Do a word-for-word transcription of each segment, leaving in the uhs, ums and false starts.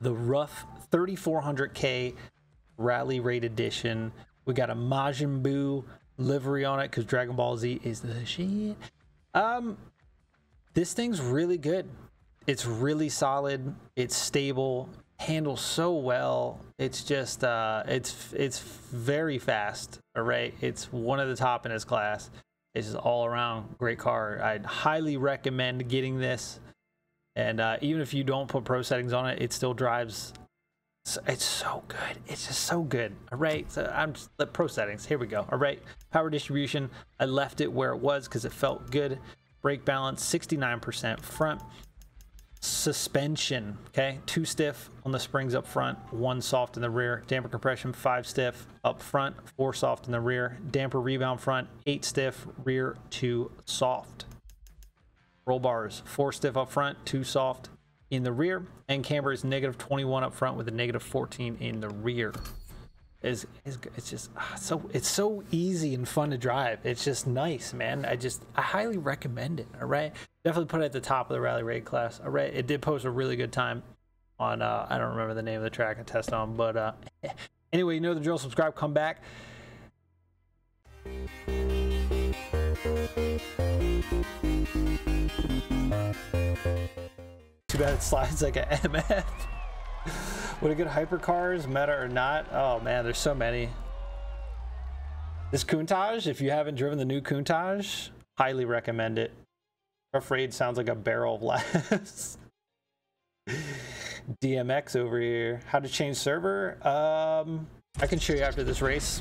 the R U F thirty-four hundred K Rally Raid Edition. We got a Majin Buu livery on it because Dragon Ball Z is the shit. Um, this thing's really good. It's really solid. It's stable. Handles so well. It's just uh, it's it's very fast. All right, it's one of the top in its class. It's just all around great car. I'd highly recommend getting this. And uh, even if you don't put pro settings on it, it still drives. It's, it's so good. It's just so good. All right. So I'm just the pro settings. Here we go. All right. Power distribution. I left it where it was because it felt good. Brake balance sixty-nine percent front. Suspension. Okay. Two stiff on the springs up front. One soft in the rear. Damper compression. Five stiff up front. Four soft in the rear. Damper rebound front. Eight stiff rear. Two soft. Roll bars, four stiff up front, two soft in the rear, and camber is negative twenty-one up front with a negative fourteen in the rear. Is it's, it's just ah, so it's so easy and fun to drive. It's just nice, man. I just I highly recommend it. All right, definitely put it at the top of the Rally Raid class. All right, it did post a really good time on uh, I don't remember the name of the track I test on, but uh, anyway, you know the drill. Subscribe, come back. Too bad it slides like an M F. What a good hypercars, meta or not. Oh man, there's so many. This Coutage, if you haven't driven the new Coutage, highly recommend it. Rough Raid sounds like a barrel of laughs. D M X over here. How to change server? Um, I can show you after this race.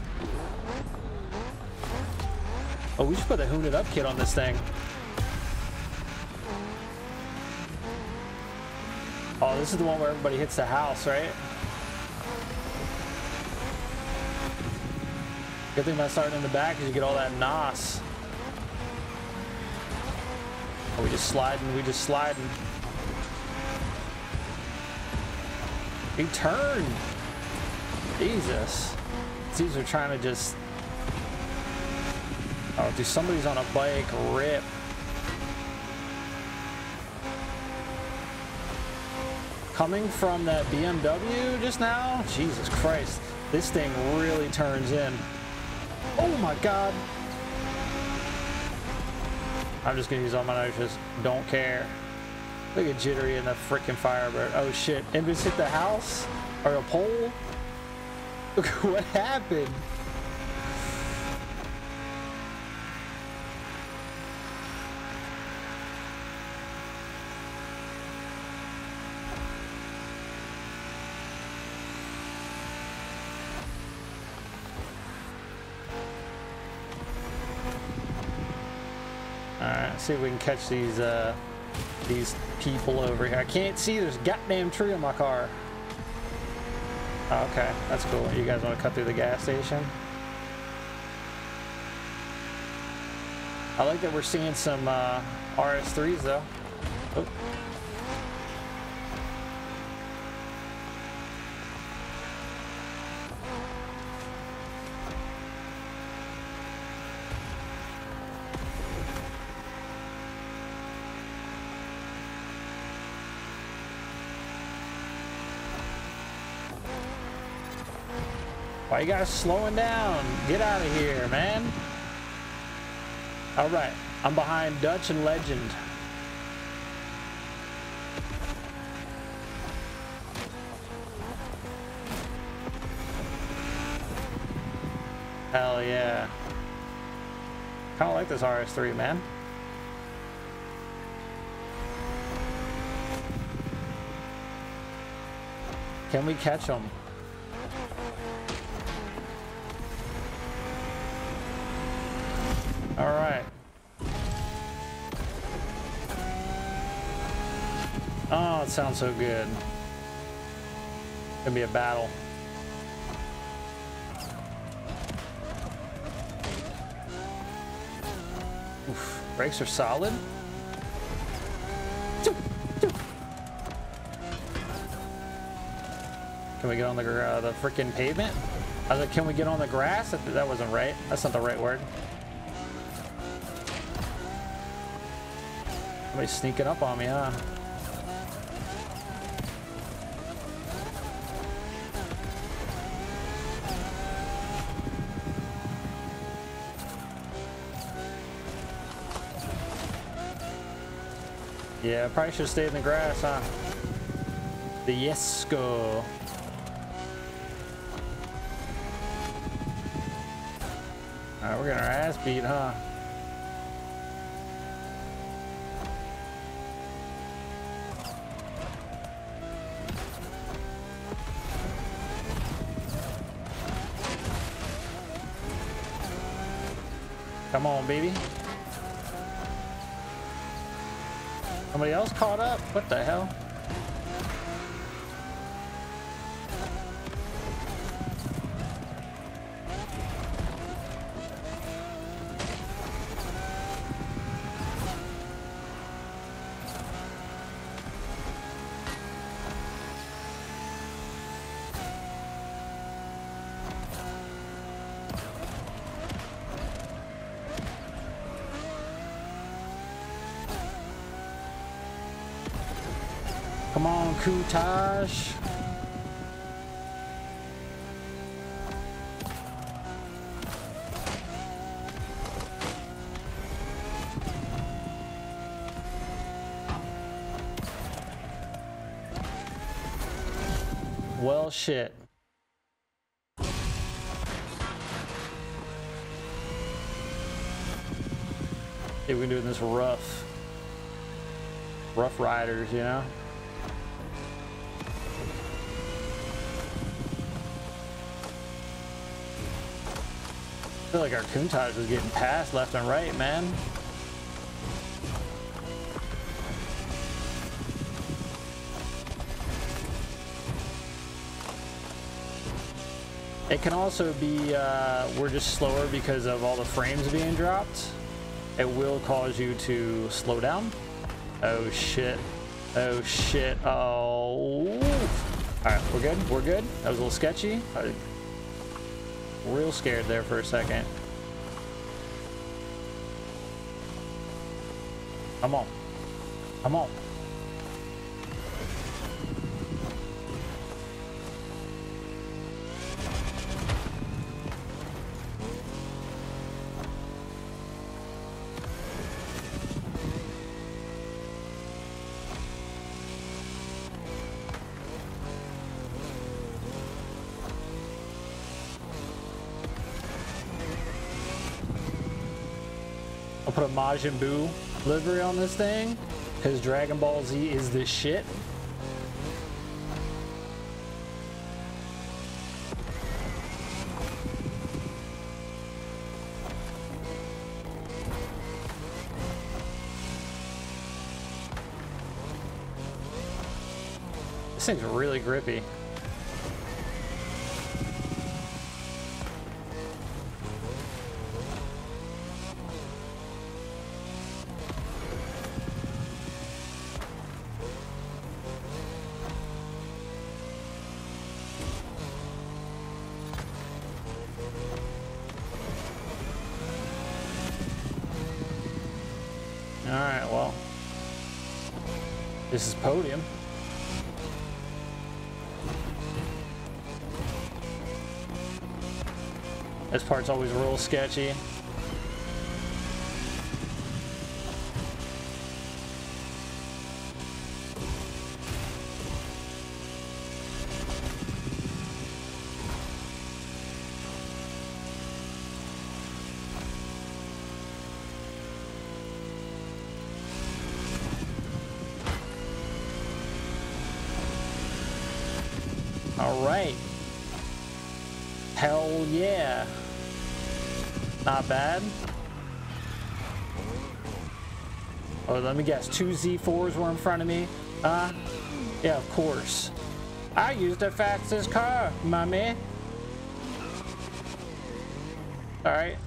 Oh, we should put the Hoon It Up kit on this thing. Oh, this is the one where everybody hits the house, right? Good thing about starting in the back is you get all that N O S. Oh, we just sliding, we just sliding. He turned. Jesus. These are trying to just... Oh, dude, somebody's on a bike. Rip. Coming from that B M W just now? Jesus Christ. This thing really turns in. Oh my God. I'm just gonna use all my notches. Don't care. Look at Jittery in the freaking Firebird. Oh shit. Invis hit the house or a pole? Look what happened. See if we can catch these uh, these people over here. I can't see. There's a goddamn tree on my car. Oh, okay, that's cool. You guys want to cut through the gas station? I like that we're seeing some uh, R S threes though. Oh. Why you guys slowing down? Get out of here, man. All right, I'm behind Dutch and Legend. Hell yeah. Kind of like this R S three, man. Can we catch them? All right. Oh, it sounds so good. It's gonna be a battle. Oof, brakes are solid. Can we get on the uh, the freaking pavement? I was like, can we get on the grass? That wasn't right. That's not the right word. Somebody's sneaking up on me, huh? Yeah, probably should have stayed in the grass, huh? The Yesco. Alright, we're getting our ass beat, huh? Come on, baby. Somebody else caught up? What the hell? Come on, Coutage. Well, shit. Hey, we're doing this rough. Rough riders, you know? I feel like our Countach was getting passed left and right, man. It can also be uh, we're just slower because of all the frames being dropped. It will cause you to slow down. Oh shit. Oh shit. Oh. Alright, we're good. We're good. That was a little sketchy. Real scared there for a second. Come on. Come on. I'll put a Majin Buu livery on this thing because Dragon Ball Z is this shit. This thing's really grippy. All right, well, this is podium. This part's always real sketchy. All right. Hell yeah. Not bad. Oh, let me guess. Two Z fours were in front of me. Uh, yeah, of course. I used the fastest car, mommy. All right.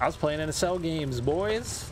I was playing N S L games, boys.